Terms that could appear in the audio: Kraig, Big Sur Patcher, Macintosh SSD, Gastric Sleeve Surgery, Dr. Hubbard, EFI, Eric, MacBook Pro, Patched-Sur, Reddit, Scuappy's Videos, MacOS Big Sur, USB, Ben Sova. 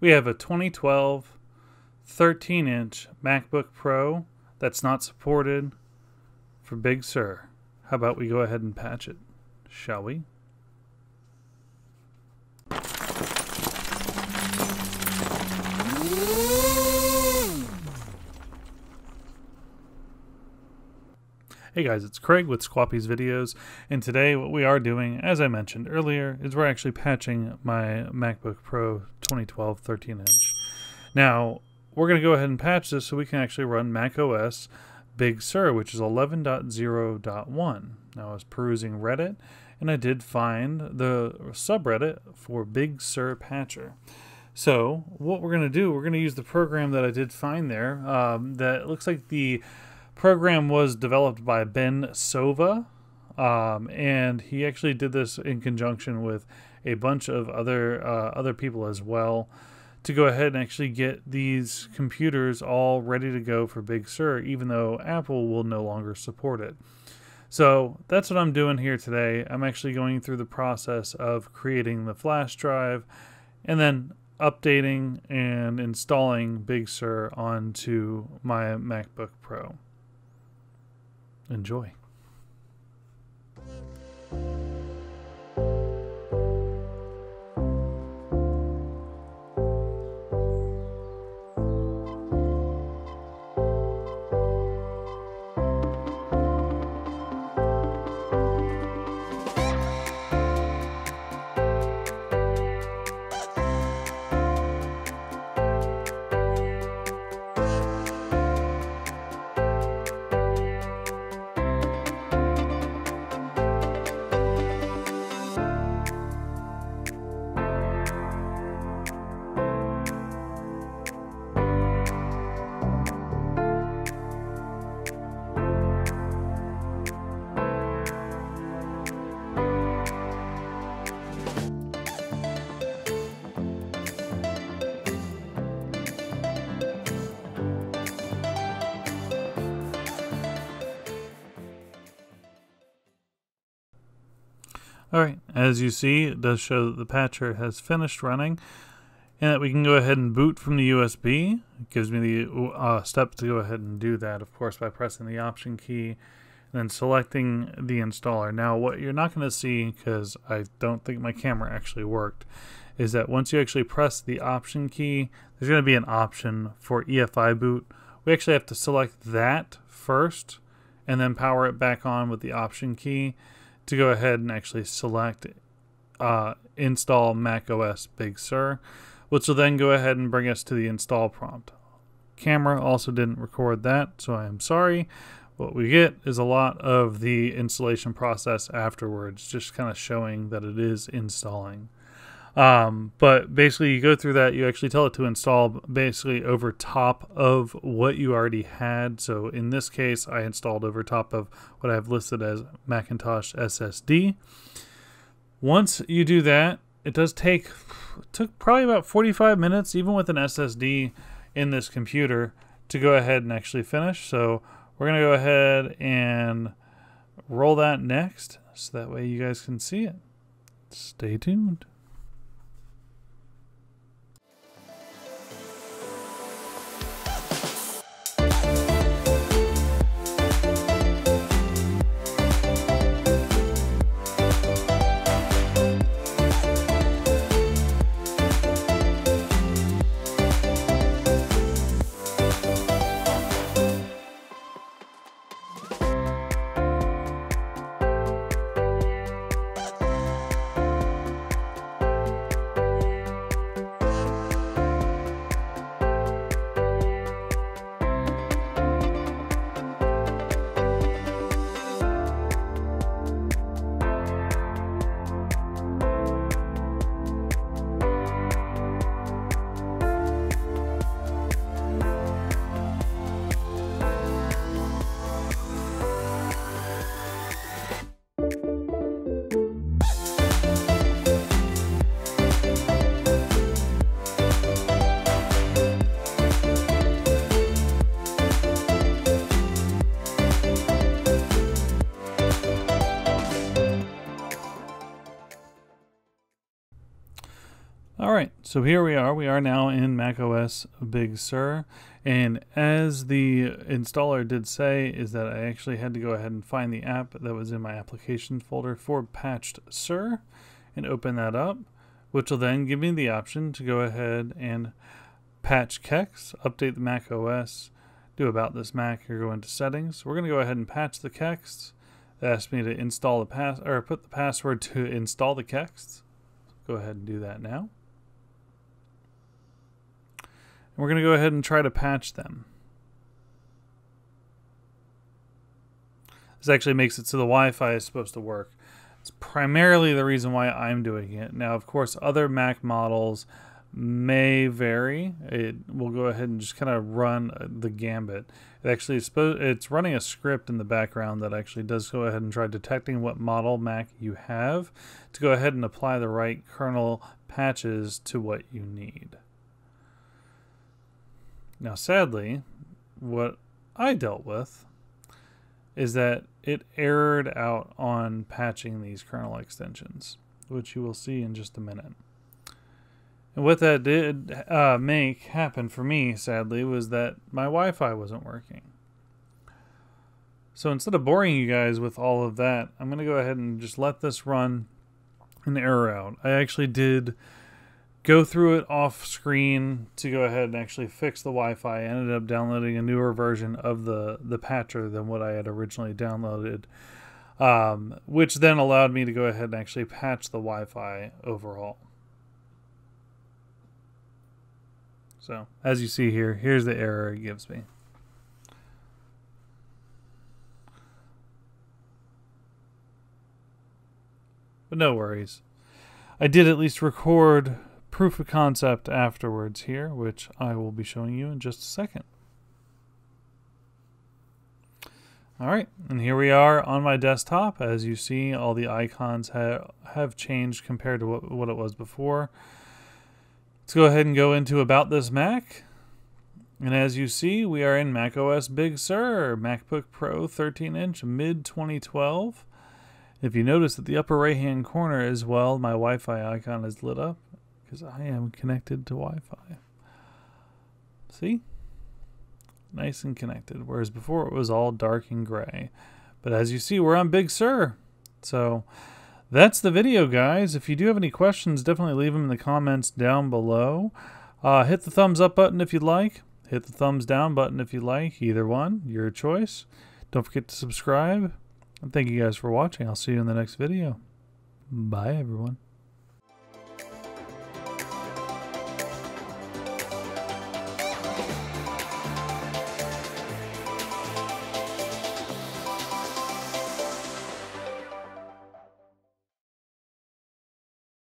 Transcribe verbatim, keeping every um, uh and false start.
We have a twenty twelve thirteen inch MacBook Pro that's not supported for Big Sur. How about we go ahead and patch it, shall we? Hey guys, it's Kraig with Scuappy's Videos, and today what we are doing, as I mentioned earlier, is we're actually patching my MacBook Pro twenty twelve thirteen inch. Now, we're going to go ahead and patch this so we can actually run macOS Big Sur, which is eleven point zero point one. Now, I was perusing Reddit, and I did find the subreddit for Big Sur Patcher. So, what we're going to do, we're going to use the program that I did find there, um, that looks like the program was developed by Ben Sova, um, and he actually did this in conjunction with a bunch of other uh, other people as well, to go ahead and actually get these computers all ready to go for Big Sur, even though Apple will no longer support it. So that's what I'm doing here today. I'm actually going through the process of creating the flash drive and then updating and installing Big Sur onto my MacBook Pro. Enjoy. Alright, as you see, it does show that the patcher has finished running and that we can go ahead and boot from the U S B. It gives me the uh, steps to go ahead and do that, of course, by pressing the Option key and then selecting the installer. Now, what you're not going to see, because I don't think my camera actually worked, is that once you actually press the Option key, there's going to be an option for E F I boot. We actually have to select that first and then power it back on with the Option key to go ahead and actually select uh, install macOS Big Sur, which will then go ahead and bring us to the install prompt. Camera also didn't record that, so I am sorry. What we get is a lot of the installation process afterwards, just kind of showing that it is installing. Um, but basically you go through that, you actually tell it to install basically over top of what you already had. So in this case, I installed over top of what I've listed as Macintosh S S D. Once you do that, it does take, it took probably about forty-five minutes, even with an S S D in this computer, to go ahead and actually finish. So we're going to go ahead and roll that next, so that way you guys can see it. Stay tuned. So here we are, we are now in macOS Big Sur, and as the installer did say, is that I actually had to go ahead and find the app that was in my applications folder for Patched-Sur and open that up, which will then give me the option to go ahead and patch Kex, update the Mac O S, do about this Mac, you're going to settings. We're going to go ahead and patch the Kex. It asked me to install the pass or put the password to install the Kex. Go ahead and do that now. We're going to go ahead and try to patch them. This actually makes it so the Wi-Fi is supposed to work. It's primarily the reason why I'm doing it. Now, of course, other Mac models may vary. It will go ahead and just kind of run the gambit. It actually is it's running a script in the background that actually does go ahead and try detecting what model Mac you have to go ahead and apply the right kernel patches to what you need. Now, sadly, what I dealt with is that it errored out on patching these kernel extensions, which you will see in just a minute. And what that did uh, make happen for me, sadly, was that my Wi-Fi wasn't working. So instead of boring you guys with all of that, I'm going to go ahead and just let this run an error out. I actually did go through it off screen to go ahead and actually fix the Wi-Fi. I ended up downloading a newer version of the, the patcher than what I had originally downloaded, um, which then allowed me to go ahead and actually patch the Wi-Fi overall. So as you see here, here's the error it gives me. But no worries. I did at least record proof of concept afterwards here, which I will be showing you in just a second. All right, and here we are on my desktop. As you see, all the icons ha have changed compared to what, what it was before. Let's go ahead and go into About This Mac. And as you see, we are in macOS Big Sur, MacBook Pro thirteen inch, mid twenty twelve. If you notice at the upper right-hand corner as well, my Wi-Fi icon is lit up, because I am connected to Wi-Fi. See? Nice and connected. Whereas before it was all dark and gray. But as you see, we're on Big Sur. So that's the video, guys. If you do have any questions, definitely leave them in the comments down below. Uh, hit the thumbs up button if you'd like. Hit the thumbs down button if you like. Either one, your choice. Don't forget to subscribe. And thank you guys for watching. I'll see you in the next video. Bye, everyone.